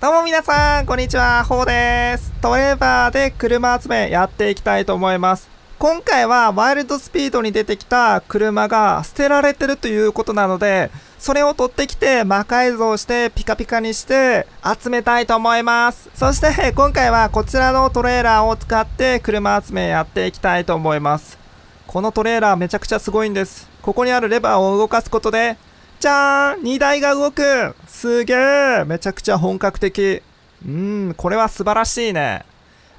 どうも皆さん、こんにちは、ほうです。トレーバーで車集めやっていきたいと思います。今回はワイルドスピードに出てきた車が捨てられてるということなので、それを取ってきて魔改造してピカピカにして集めたいと思います。そして今回はこちらのトレーラーを使って車集めやっていきたいと思います。このトレーラーめちゃくちゃすごいんです。ここにあるレバーを動かすことで、じゃーん！ 2 台が動く！すげー！めちゃくちゃ本格的。これは素晴らしいね。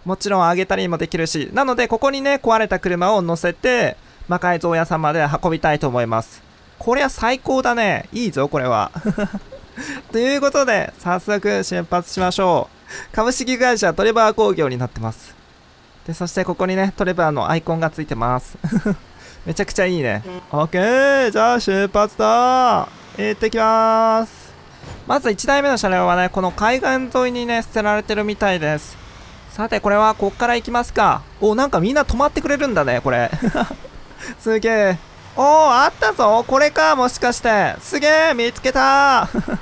もちろん上げたりもできるし。なので、ここにね、壊れた車を乗せて、魔改造屋さんまで運びたいと思います。これは最高だね。いいぞ、これは。ということで、早速出発しましょう。株式会社トレバー工業になってます。で、そしてここにね、トレバーのアイコンがついてます。めちゃくちゃいいね。オッケー、じゃあ出発だ。行ってきまーす。まず1台目の車両はね、この海岸沿いにね、捨てられてるみたいです。さて、これはこっから行きますか。お、なんかみんな止まってくれるんだね、これ。すげえ。おー、あったぞ。これか、もしかして。すげえ、見つけたー。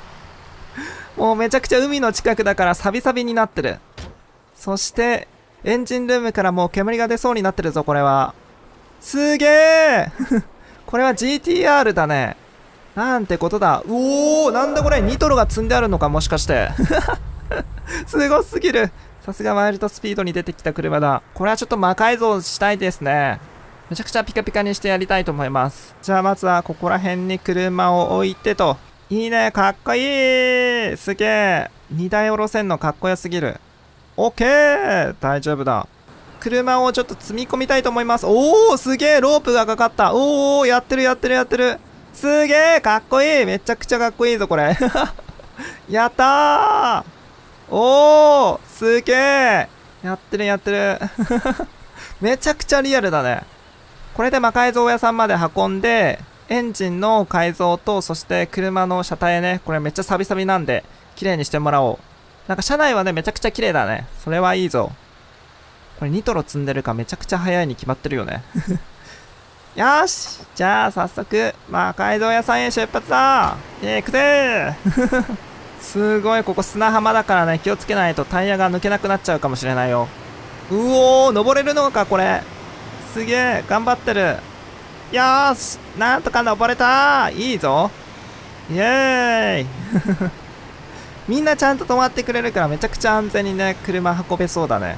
もうめちゃくちゃ海の近くだからサビサビになってる。そして、エンジンルームからもう煙が出そうになってるぞ、これは。すげえ。これは GT-R だね。なんてことだ。おお、なんだこれ、ニトロが積んであるのか、もしかして。すごすぎる。さすがワイルドスピードに出てきた車だ。これはちょっと魔改造したいですね。めちゃくちゃピカピカにしてやりたいと思います。じゃあまずはここら辺に車を置いてと。いいね、かっこいい。すげえ。荷台下ろせんのかっこよすぎる。オッケー、大丈夫だ。車をちょっと積み込みたいと思います。おお、すげえ、ロープがかかった。おお、やってるやってるやってる。すげえ、かっこいい。めちゃくちゃかっこいいぞ、これ。やったー。おー、すげえ。やってるやってる。めちゃくちゃリアルだね。これで魔改造屋さんまで運んで、エンジンの改造と、そして車の車体ね、これめっちゃサビサビなんで、綺麗にしてもらおう。なんか車内はね、めちゃくちゃ綺麗だね。それはいいぞ。これニトロ積んでるかめちゃくちゃ速いに決まってるよね。よし、じゃあ早速魔改造屋さんへ出発だ。行くぜー。すごい、ここ砂浜だからね、気をつけないとタイヤが抜けなくなっちゃうかもしれないよ。うおー、登れるのかこれ。すげえ、頑張ってる。よーし、なんとか登れたー。いいぞ。イエーイ。みんなちゃんと止まってくれるからめちゃくちゃ安全にね、車運べそうだね。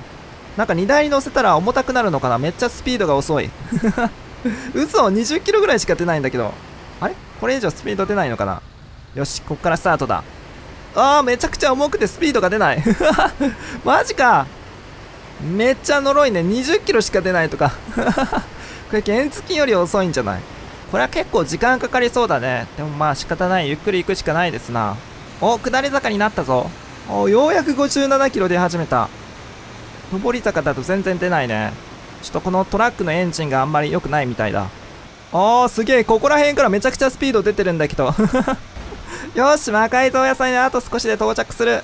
なんか荷台に乗せたら重たくなるのかな。めっちゃスピードが遅い。嘘、20キロぐらいしか出ないんだけど。あれ、これ以上スピード出ないのかな。よし、こっからスタートだ。あー、めちゃくちゃ重くてスピードが出ない。マジか。めっちゃ呪いね。20キロしか出ないとか。これ原付より遅いんじゃない。これは結構時間かかりそうだね。でもまあ仕方ない。ゆっくり行くしかないですな。お、下り坂になったぞ。お、ようやく57キロ出始めた。上り坂だと全然出ないね。ちょっとこのトラックのエンジンがあんまり良くないみたいだ。おー、すげえ、ここら辺からめちゃくちゃスピード出てるんだけど。よし、魔改造屋さんにあと少しで到着する。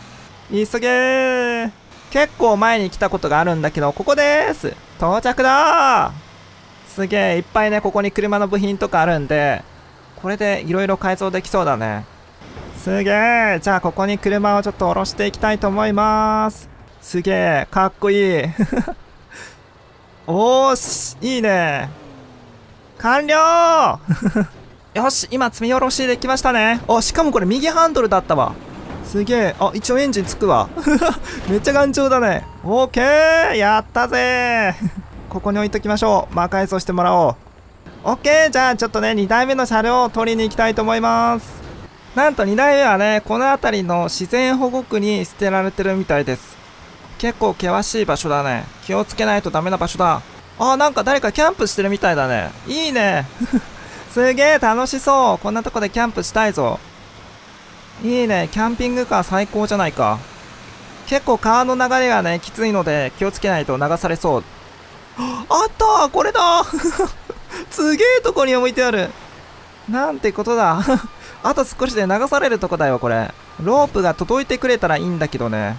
急げー。結構前に来たことがあるんだけど、ここでーす。到着だー。すげえ、いっぱいね、ここに車の部品とかあるんで、これでいろいろ改造できそうだね。すげえ。じゃあここに車をちょっと下ろしていきたいと思います。すげえ、かっこいい。おーし、いいね。完了。よし、今積み下ろしできましたね。あ、しかもこれ右ハンドルだったわ。すげえ。あ、一応エンジンつくわ。めっちゃ頑丈だね。オーケー、やったぜ。ここに置いときましょう。魔改造してもらおう。オッケー、じゃあちょっとね、2台目の車両を取りに行きたいと思います。なんと2台目はね、この辺りの自然保護区に捨てられてるみたいです。結構険しい場所だね。気をつけないとダメな場所だ。あー、なんか誰かキャンプしてるみたいだね。いいね。すげえ楽しそう。こんなとこでキャンプしたいぞ。いいね。キャンピングカー最高じゃないか。結構川の流れがね、きついので気をつけないと流されそう。あったー、これだー。すげえとこに置いてある。なんてことだ。あと少しで流されるとこだよ、これ。ロープが届いてくれたらいいんだけどね。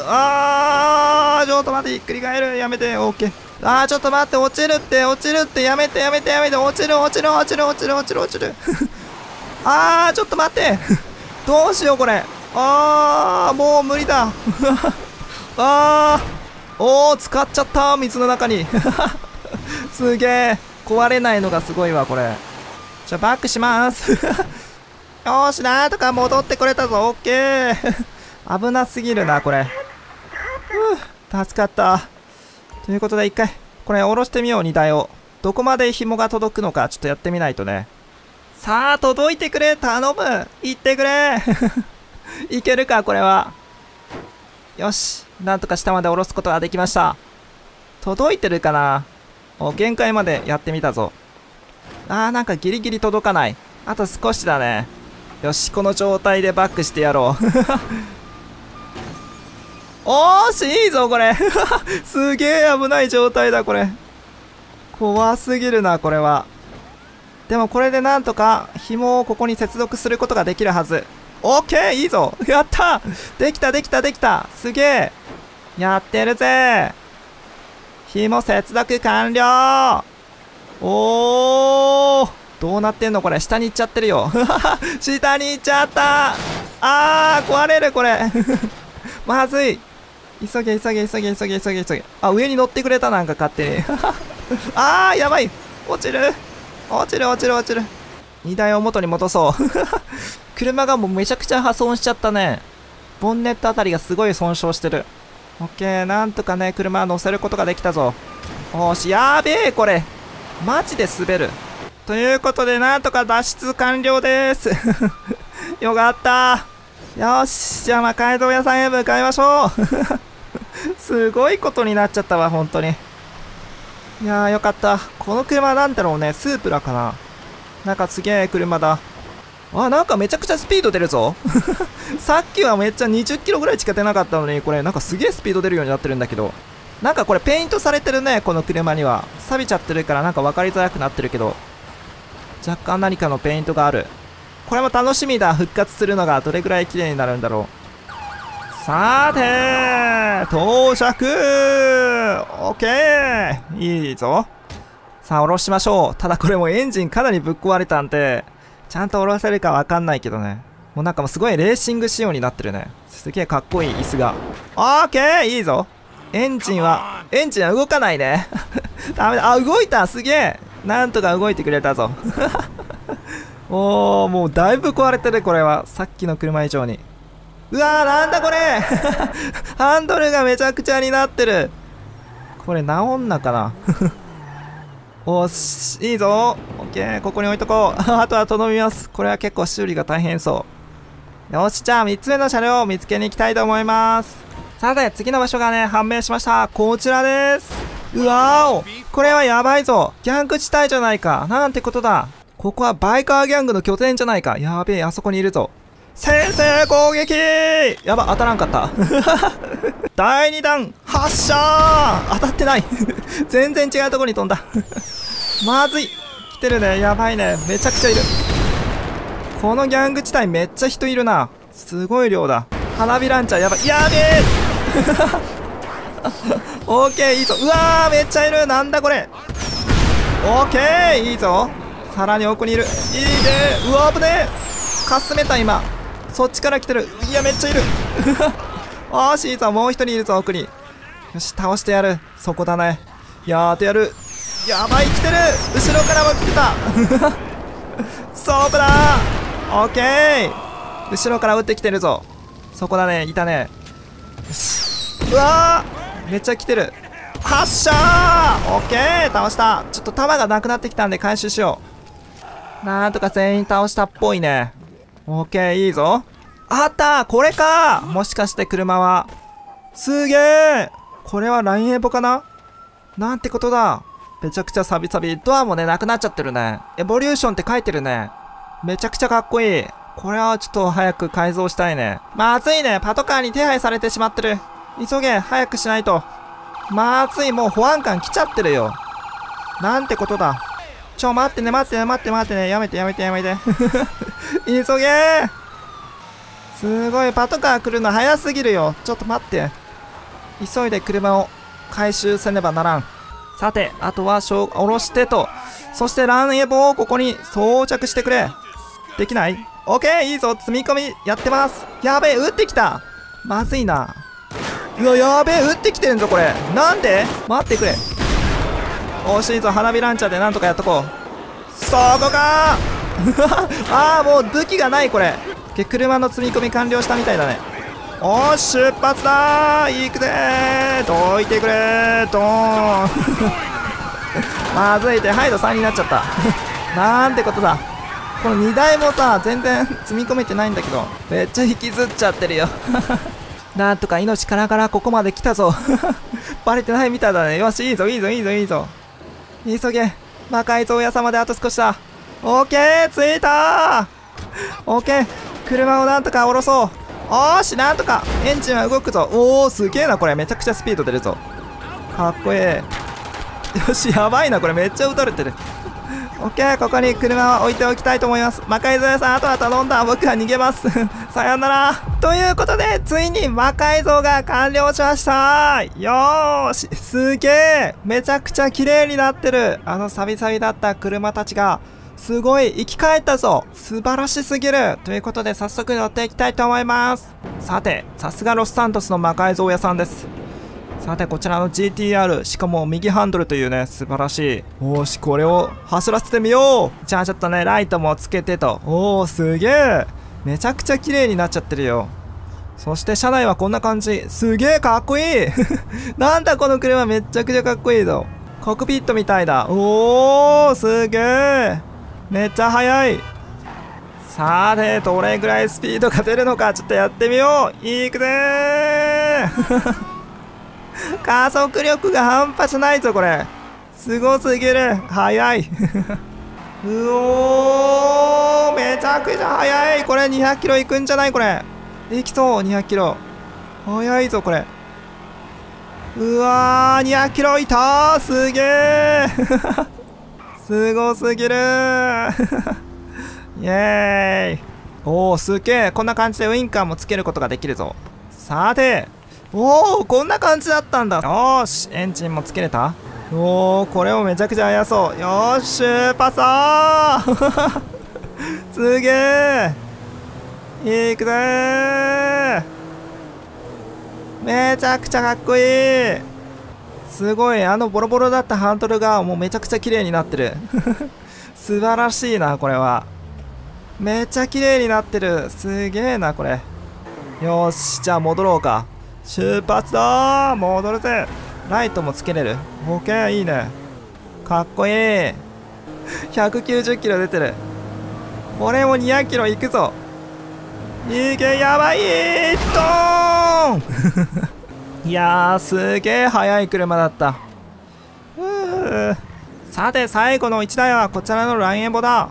あー、ちょっと待って、ひっくり返る。やめて、オッケー。あー、ちょっと待って、落ちるって、落ちるって、やめて、やめて、やめて、落ちる、落ちる、落ちる、落ちる、落ちる、落ちる。あー、ちょっと待って。どうしよう、これ。あー、もう無理だ。あー、おー、使っちゃった、水の中に。すげえ、壊れないのがすごいわ、これ。じゃあバックします。よーし、なんとか戻ってくれたぞ。オッケー。危なすぎるな、これ。助かった。ということで、一回これ下ろしてみよう、荷台を。どこまで紐が届くのか、ちょっとやってみないとね。さあ、届いてくれ、頼む、行ってくれ。いけるか、これは。よし、なんとか下まで下ろすことができました。届いてるかな。お、限界までやってみたぞ。あー、なんかギリギリ届かない。あと少しだね。よし、この状態でバックしてやろう。おーし、いいぞ、これ。すげえ危ない状態だ、これ。怖すぎるな、これは。でもこれでなんとか紐をここに接続することができるはず。オッケー、いいぞ、やった、できたできたできた、すげえ、やってるぜ。紐接続完了。おー、どうなってんの、これ。下に行っちゃってるよ。下に行っちゃった。あー、壊れる、これ。まずい。急げ急げ急げ急げ急げ急げ。あ、上に乗ってくれた、なんか勝手に。あー、やばい、落ちる落ちる落ちる落ちる。荷台を元に戻そう。車がもうめちゃくちゃ破損しちゃったね。ボンネットあたりがすごい損傷してる。オッケー、なんとかね、車乗せることができたぞ。おーし、やーべえ、これマジで滑る。ということで、なんとか脱出完了です。よかった。よし、じゃあ魔改造屋さんへ向かいましょう。すごいことになっちゃったわ、本当に。いやー、よかった。この車なんだろうね、スープラかな。なんかすげえ車だ。あ、なんかめちゃくちゃスピード出るぞ。さっきはめっちゃ20キロぐらいしか出なかったのに、これなんかすげえスピード出るようになってるんだけど。なんかこれペイントされてるね、この車には。錆びちゃってるからなんか分かりづらくなってるけど、若干何かのペイントがある。これも楽しみだ、復活するのが。どれぐらい綺麗になるんだろう。さーてー、到着。オッケー、いいぞ。さあ、下ろしましょう。ただこれもエンジンかなりぶっ壊れたんで、ちゃんと下ろせるかわかんないけどね。もうなんかもうすごいレーシング仕様になってるね。すげえかっこいい椅子が。オッケー、いいぞ。エンジンは動かないね。ダメだ。あ、動いた、すげえ。なんとか動いてくれたぞ。おー、もうだいぶ壊れてる、これは。さっきの車以上に。うわー、なんだこれ。ハンドルがめちゃくちゃになってる。これ直んなかな。おーし、いいぞ。オッケー、ここに置いとこう。あとは頼みます。これは結構修理が大変そう。よし、じゃあ3つ目の車両を見つけに行きたいと思います。さて、次の場所がね、判明しました。こちらです。うわお、これはやばいぞ。ギャング地帯じゃないか。なんてことだ。ここはバイカーギャングの拠点じゃないか。やべえ、あそこにいるぞ。先制攻撃。やば、当たらんかった。第2弾発射ー。当たってない。全然違うとこに飛んだ。まずい、来てるね、やばいね、めちゃくちゃいる。このギャング地帯めっちゃ人いるな。すごい量だ。花火ランチャー、やばい、やべえ。オッケー、いいぞ。うわー、めっちゃいる。なんだこれ。オッケー、いいぞ。さらに奥にいる。いいね。うわ、危ねえ。かすめた、今。そっちから来てる。いや、めっちゃいる。おし、いいぞ。もう一人いるぞ、奥に。よし、倒してやる。そこだね。やーてやる。やばい、来てる。後ろからも来てた。そうだ。オッケー。後ろから撃ってきてるぞ。そこだね、いたね。よし。うわー、めっちゃ来てる。発射ー。オッケー、倒した。ちょっと弾がなくなってきたんで回収しよう。なんとか全員倒したっぽいね。オッケー、いいぞ。あった、これか。もしかして車は。すげえ、これはラインエボかな。なんてことだ。めちゃくちゃサビサビ。ドアもね、なくなっちゃってるね。エボリューションって書いてるね。めちゃくちゃかっこいい。これはちょっと早く改造したいね。まずいね、パトカーに手配されてしまってる。急げ、早くしないと。まずい、もう保安官来ちゃってるよ。なんてことだ。ちょ、待ってね、待ってね、待って、待ってね。やめて、やめて、やめて。急げー。すごい、パトカー来るの早すぎるよ。ちょっと待って。急いで車を回収せねばならん。さて、あとは下ろしてと。そしてランエボをここに装着してくれ。できない？オッケー、いいぞ。積み込みやってます。やべえ、打ってきた。まずいな。うわ、やべえ、打ってきてるぞこれ。なんで待ってくれ。惜しいぞ。花火ランチャーでなんとかやっとこう。そこかーああ、もう武器がない。これ車の積み込み完了したみたいだね。おー、出発だー。行くぜー。どいてくれー。ドーンまずいて、ハイド3になっちゃったなんてことだ。この荷台もさ、全然積み込めてないんだけど、めっちゃ引きずっちゃってるよなんとか命からがらここまで来たぞバレてないみたいだね。よし、いいぞいいぞいいぞいいぞ。急げ。魔改造屋様であと少しだ。オッケー、着いたー。オッケー、車をなんとか降ろそう。おーし、なんとかエンジンは動くぞ。おお、すげえな。これめちゃくちゃスピード出るぞ。かっこええ。よし、やばいな。これめっちゃ撃たれてるオッケー、ここに車は置いておきたいと思います。魔改造屋さん、あとは頼んだ。僕は逃げますさよなら。ということで、ついに魔改造が完了しました。よーし、すげえ。めちゃくちゃ綺麗になってる。あのサビサビだった車たちがすごい生き返ったぞ。素晴らしすぎる。ということで、早速乗っていきたいと思います。さて、さすがロスサントスの魔改造屋さんです。さて、こちらの GT-R、 しかも右ハンドルというね、素晴らしい。おし、これを走らせてみよう。じゃあちょっとね、ライトもつけてと。おお、すげえ。めちゃくちゃ綺麗になっちゃってるよ。そして車内はこんな感じ。すげえかっこいいなんだこの車、めっちゃくちゃかっこいいぞ。コックピットみたいだ。おお、すげえ。めっちゃ速い。さて、どれぐらいスピードが出るのか、ちょっとやってみよう。いくぜー加速力が半端じゃないぞこれ。すごすぎる。速い。うおー、めちゃくちゃ速い。これ200キロいくんじゃないこれ。いきそう、200キロ。速いぞこれ。うわー、200キロいたー。すげえすごすぎるイエーイ。おお、すげえ。こんな感じでウインカーもつけることができるぞ。さて、おお、こんな感じだったんだ。よーし、エンジンもつけれた。おお、これもめちゃくちゃ速そう。よーし、出発だーすげえ。いくぜー。めちゃくちゃかっこいい。すごい、あのボロボロだったハンドルがもうめちゃくちゃ綺麗になってる素晴らしいな。これはめちゃ綺麗になってる。すげえなこれ。よーし、じゃあ戻ろうか。出発だー。戻るぜ。ライトもつけれる。オッケー、いいね。かっこいい。190キロ出てる。これも200キロいくぞ。いけ、やばいー。ドーンいやー、すげえ速い車だった。さて、最後の1台はこちらのラインエボだ。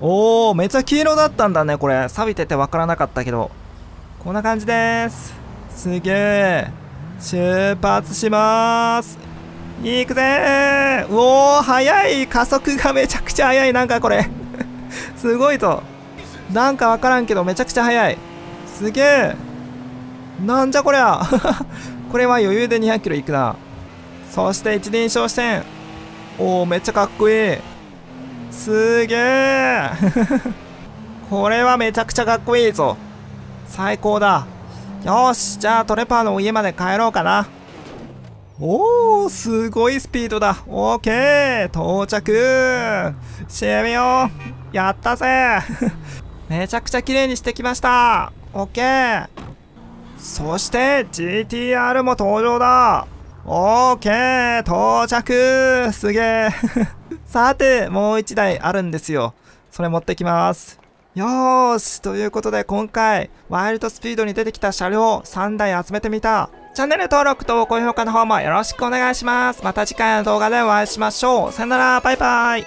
おお、めっちゃ黄色だったんだねこれ。錆びてて分からなかったけど、こんな感じでーす。すげえ。出発しまーす。いくぜー。おお、速い。加速がめちゃくちゃ速い。なんかこれすごいぞ。なんかわからんけどめちゃくちゃ速い。すげえ。なんじゃこりゃこれは余裕で200キロいくな。そして一輪車線。おお、めっちゃかっこいい。すげえこれはめちゃくちゃかっこいいぞ。最高だ。よし、じゃあトレパーの家まで帰ろうかな。おお、すごいスピードだ。オッケー、到着。締めよう。やったぜめちゃくちゃ綺麗にしてきました。オッケー。そして GT-R も登場だ。オッケー、到着。すげえさて、もう一台あるんですよ。それ持ってきます。よーし、ということで、今回ワイルドスピードに出てきた車両を3台集めてみた。チャンネル登録と高評価の方もよろしくお願いします。また次回の動画でお会いしましょう。さよなら、バイバイ。